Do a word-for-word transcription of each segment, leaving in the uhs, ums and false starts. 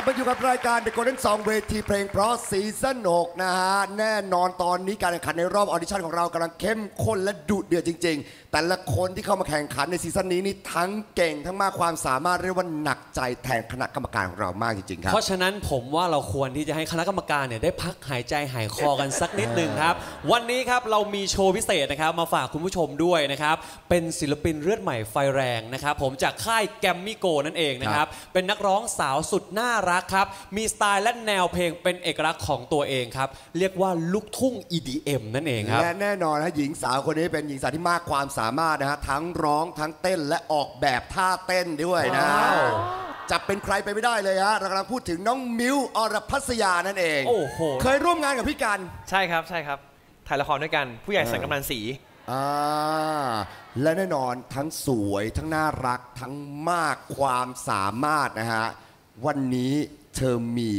ลับมาอยู่กับรายการ The Golden Song เวทีเพลงเพราะซีซั่นหกนะฮะแน่นอนตอนนี้การแข่งขันในรอบออดิชั่นของเรากำลังเข้มข้นและดุเดือดจริงๆแต่ละคนที่เข้ามาแข่งขันในซีซั่นนี้นี่ทั้งเก่งทั้งมากความสามารถเรียกว่าหนักใจแทนคณะกรรมการของเรามากจริงๆครับเพราะฉะนั้นผมว่าเราควรที่จะให้คณะกรรมการเนี่ยได้พักหายใจหายคอกันสักนิดหนึ่งครับวันนี้ครับเรามีโชว์พิเศษนะครับมาฝากคุณผู้ชมด้วยนะครับเป็นศิลปินเลือดใหม่ไฟแรงนะครับผมจากค่ายแกมมี่โกนั่นเองนะครับเป็นนักร้องสาวสุดน่ารักครับมีสไตล์และแนวเพลงเป็นเอกลักษณ์ของตัวเองครับเรียกว่าลูกทุ่ง อี ดี เอ็ม นั่นเองครับและแน่นอนนะหญิงสาวคนนี้เป็นหญิงสาวที่มากความสามารถนะฮะทั้งร้องทั้งเต้นและออกแบบท่าเต้นด้วยนะจะเป็นใครไปไม่ได้เลยฮะเรากำลังพูดถึงน้องมิวอรพัสยานั่นเองโอ้โหเคยร่วมงานกับพี่กันใช่ครับใช่ครับถ่ายละครด้วยกันผู้ใหญ่สังกำนันศรีอ่าและแน่นอนทั้งสวยทั้งน่ารักทั้งมากความสามารถนะฮะวันนี้เธอมี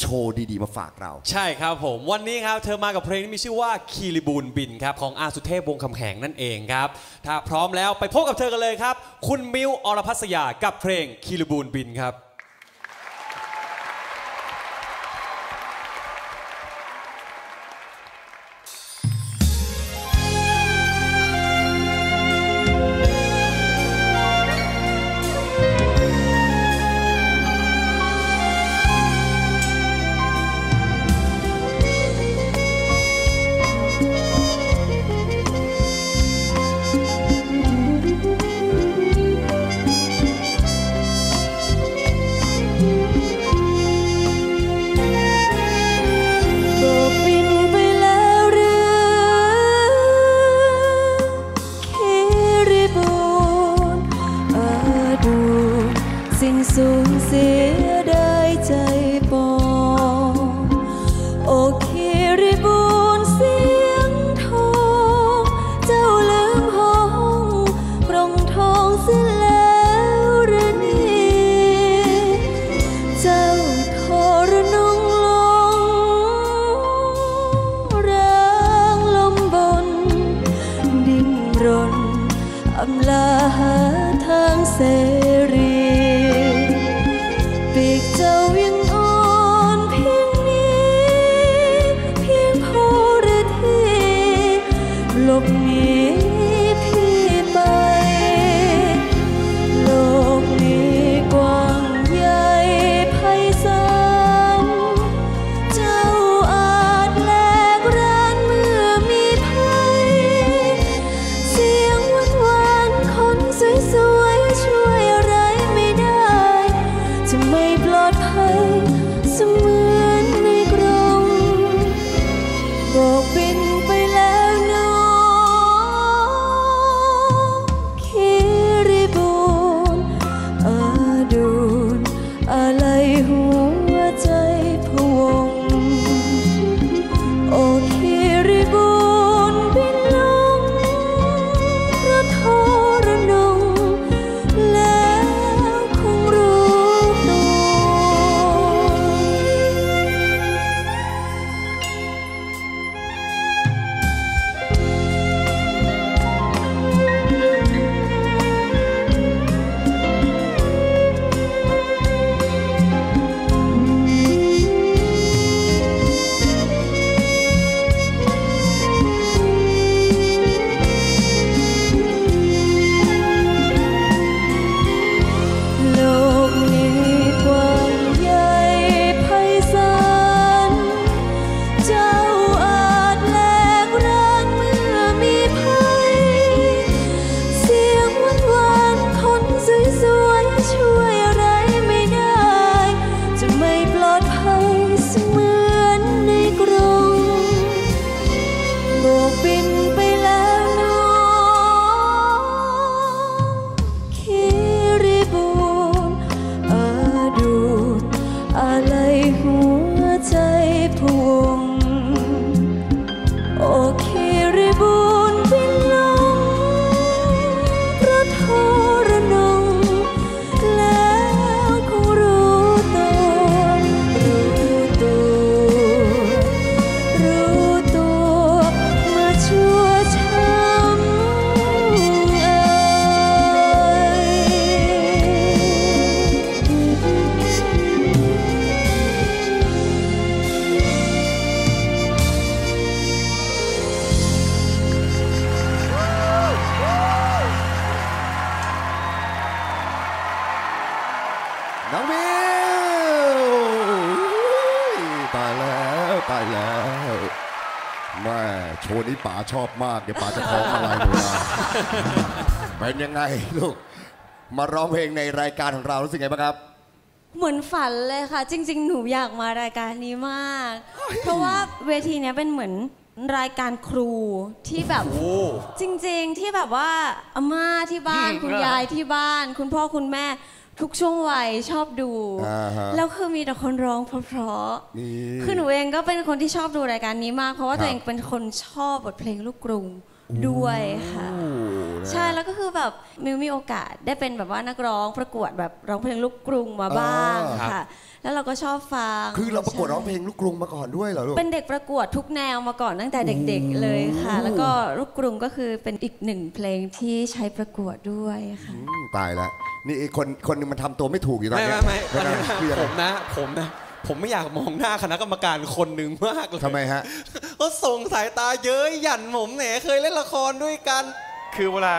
โชว์ดีๆมาฝากเราใช่ครับผมวันนี้ครับเธอมากับเพลงที่มีชื่อว่าคีริบูลบินครับของอาสุเทพวงศ์คำแหงนั่นเองครับถ้าพร้อมแล้วไปพบกับเธอกันเลยครับคุณมิวอรพัสยากับเพลงคีริบูลบินครับสูญเสียได้ใจปองโอคีริบูลเสียงทองเจ้าลืมห้องปรงทองเสียแล้วหรือนี่เจ้าทรนงลงร่างลมบนดิ้นรนอำลาหาทางเสรีเจ้ายังอ่อนเพียงนี้เพียงพอหรือที่หลบหนีพี่ไปโลกนี้กว้างใหญ่ไพศาลเจ้าอาจแหลกร้านเมื่อมีภัยเสียงหวานหวานคนสวยๆช่วยอะไรไม่ได้จะไม่เสมือนในกรงโบกบินไปแล้วน้องคีริบูลอดูลอะไรหัวใจพะวงโอคีริบูลบินลงพระทรนงแล้วคงรู้ แล้วแม่โชว์นี้ป๋าชอบมากเดี๋ยวป๋าจะท้องอะไรหนูนะเป็นยังไงลูกมาร้องเพลงในรายการของเรารู้สึกไงบ้างครับเหมือนฝันเลยค่ะจริงๆหนูอยากมารายการนี้มากเพราะว่าเวทีนี้เป็นเหมือนรายการครูที่แบบจริงๆที่แบบว่าอาม่าที่บ้านคุณยายที่บ้านคุณพ่อคุณแม่ทุกช่วงวัยชอบดูแล้วคือมีแต่คนร้องเพราะๆคือหนูเองก็เป็นคนที่ชอบดูรายการนี้มากเพราะว่าตัวเองเป็นคนชอบบทเพลงลูกกรุงด้วยค่ะใช่แล้วก็คือแบบมิวมีโอกาสได้เป็นแบบว่านักร้องประกวดแบบร้องเพลงลูกกรุงมาบ้างค่ะแล้วเราก็ชอบฟังคือเราประกวดร้องเพลงลูกกรุงมาก่อนด้วยเหรอลูกเป็นเด็กประกวดทุกแนวมาก่อนตั้งแต่เด็กๆเลยค่ะแล้วก็ลูกกรุงก็คือเป็นอีกหนึ่งเพลงที่ใช้ประกวดด้วยค่ะตายแล้วนี่คนคนนึงมันทำตัวไม่ถูกอยู่ตอนนี้ไม่ไม่ไม่ผมนะผมนะผมไม่อยากมองหน้าคณะกรรมการคนหนึ่งมากเลยทำไมฮะก็ส่งสายตาเย้ยหยันผมเนี่ยเคยเล่นละครด้วยกันคือเวลา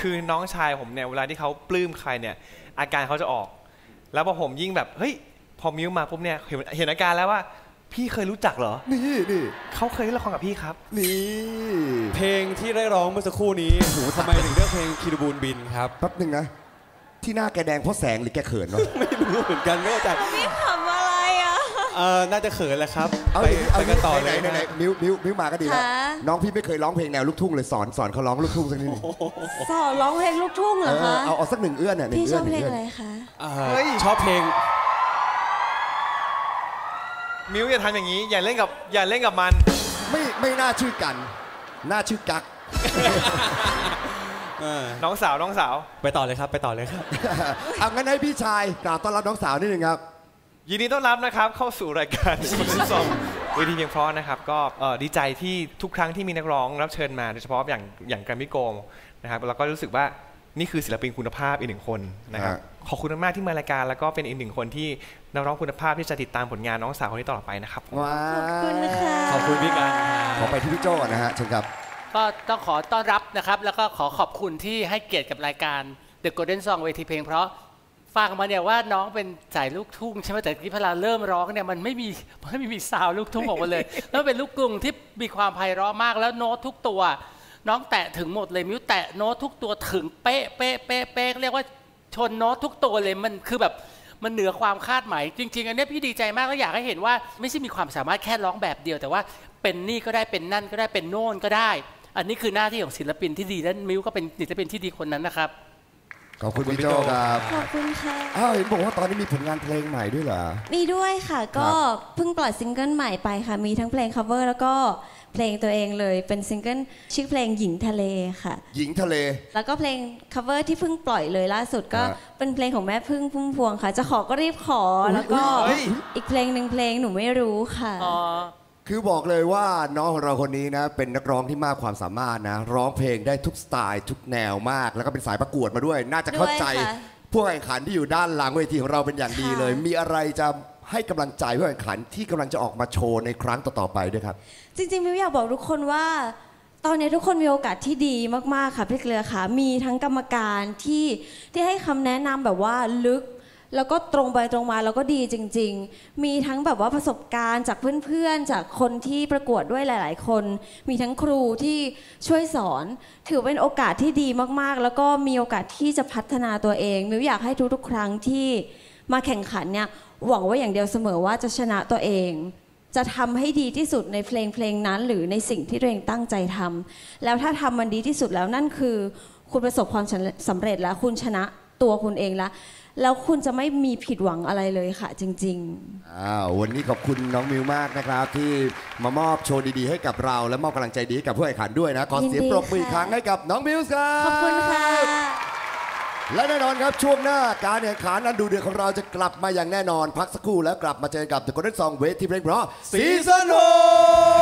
คือน้องชายผมเนี่ยเวลาที่เขาปลื้มใครเนี่ยอาการเขาจะออกแล้วพอผมยิ่งแบบเฮ้ยพอมิวมาปุ๊บเนี่ยเห็นอาการแล้วว่าพี่เคยรู้จักเหรอนี่นี่เขาเคยเล่นละครกับพี่ครับนี่เพลงที่ได้ร้องเมื่อสักครู่นี้โหทำไมถึงเลือกเพลงคิริบูลบินครับแป๊บนึงนะที่หน้าแกแดงเพราะแสงหรือแกเขินเนาะไม่รู้เหมือนกันไม่เข้าใจพี่ทำอะไรอ่ะเออน่าจะเขินแล้วครับไปกันต่อเลยไหนๆมิวมิวมิวมาก็ดีแล้วน้องพี่ไม่เคยร้องเพลงแนวลูกทุ่งเลยสอนสอนเขาร้องลูกทุ่งสักนิดนึงสอนร้องเพลงลูกทุ่งเหรอคะเอาเอาสักหนึ่งเอื้อนเนี่ยพี่ชอบเพลงอะไรคะเฮ้ยชอบเพลงมิวอย่าทำอย่างนี้อย่าเล่นกับอย่าเล่นกับมันไม่ไม่น่าชื่อกันน่าชื่อกักน้องสาวน้องสาวไปต่อเลยครับไปต่อเลยครับเอางั้นให้พี่ชายกล่าวต้อนรับน้องสาวนิดนึงครับยินดีต้อนรับนะครับเข้าสู่รายการThe Golden Songเวทีเพียงเพราะนะครับก็ดีใจที่ทุกครั้งที่มีนักร้องรับเชิญมาโดยเฉพาะอย่างอย่างแกรมมี่โกลด์นะครับเราก็รู้สึกว่านี่คือศิลปินคุณภาพอีกหนึ่งคนนะครับขอบคุณมากที่มารายการแล้วก็เป็นอีกหนึ่งคนที่นักร้องคุณภาพที่จะติดตามผลงานน้องสาวคนนี้ต่อไปนะครับขอบคุณค่ะขอบคุณพี่กันขอไปที่พี่โจ้นะฮะเชิญครับก็ต้องขอต้อนรับนะครับแล้วก็ขอขอบคุณที่ให้เกียรติกับรายการ The Golden Song เวทีเพลงเพราะฟังมาเนี่ยว่าน้องเป็นสายลูกทุ่งใช่ไหมแต่ที่พอเราเริ่มร้องเนี่ยมันไม่มีมันไม่มีซาวลูกทุ่งออกมาเลยแล้วเป็นลูกกรุงที่มีความไพเราะมากแล้วโน้ตทุกตัวน้องแตะถึงหมดเลยมิวแตะโน้ตทุกตัวถึงเป๊ะเป๊ะเป๊ะเป๊ะเรียกว่าชนโน้ตทุกตัวเลยมันคือแบบมันเหนือความคาดหมายจริงๆอันนี้พี่ดีใจมากก็อยากให้เห็นว่าไม่ใช่มีความสามารถแค่ร้องแบบเดียวแต่ว่าเป็นนี่ก็ได้เป็นนั่นก็ได้เป็นโน่นก็ได้อันนี้คือหน้าที่ของศิลปินที่ดีและมิวก็เป็นศิลปินที่ดีคนนั้นนะครับขอบคุณพี่โจ้ครับขอบคุณค่ะอ้าวเห็นบอกว่าตอนนี้มีผลงานเพลงใหม่ด้วยเหรอมีด้วยค่ะก็เพิ่งปล่อยซิงเกิลใหม่ไปค่ะมีทั้งเพลง cover แล้วก็เพลงตัวเองเลยเป็นซิงเกิลชื่อเพลงหญิงทะเลค่ะหญิงทะเลแล้วก็เพลง cover ที่เพิ่งปล่อยเลยล่าสุดก็เป็นเพลงของแม่พึ่งพุ่มพวงค่ะจะขอก็รีบขอแล้วก็อีกเพลงหนึ่งเพลงหนูไม่รู้ค่ะคือบอกเลยว่าน้องของเราคนนี้นะเป็นนักร้องที่มากความสามารถนะร้องเพลงได้ทุกสไตล์ทุกแนวมากแล้วก็เป็นสายประกวดมาด้วยน่าจะเข้าใจพวกแข่งขันที่อยู่ด้านหลังเวทีของเราเป็นอย่างดีเลยมีอะไรจะให้กำลังใจผู้แข่งขันที่กำลังจะออกมาโชว์ในครั้งต่อๆไปด้วยครับจริงๆมิวอยากบอกทุกคนว่าตอนนี้ทุกคนมีโอกาสที่ดีมากๆค่ะพี่เกลือค่ะมีทั้งกรรมการที่ที่ให้คำแนะนำแบบว่าลึกแล้วก็ตรงไปตรงมาแล้วก็ดีจริงๆมีทั้งแบบว่าประสบการณ์จากเพื่อนๆจากคนที่ประกวดด้วยหลายๆคนมีทั้งครูที่ช่วยสอนถือเป็นโอกาสที่ดีมากๆแล้วก็มีโอกาสที่จะพัฒนาตัวเองมิวอยากให้ทุกๆครั้งที่มาแข่งขันเนี่ยหวังว่าอย่างเดียวเสมอว่าจะชนะตัวเองจะทำให้ดีที่สุดในเพลงเพลงนั้นหรือในสิ่งที่ตัวเองตั้งใจทำแล้วถ้าทำมันดีที่สุดแล้วนั่นคือคุณประสบความสำเร็จแล้วคุณชนะตัวคุณเองแล้วแล้วคุณจะไม่มีผิดหวังอะไรเลยค่ะจริงๆอ้าววันนี้ขอบคุณน้องมิวมากนะครับที่มามอบโชว์ดีๆให้กับเราและมอบกำลังใจดีกับผู้แข่งขันด้วยนะขอเสียงปรบมืออีกครั้งให้กับน้องมิวครับขอบคุณค่ะและแน่นอนครับช่วงหน้าการแข่งขันอันดูเดือดของเราจะกลับมาอย่างแน่นอนพักสักครู่แล้วกลับมาเจอกับ The Golden Song เวทีเพลงเพราะซีซั่น หก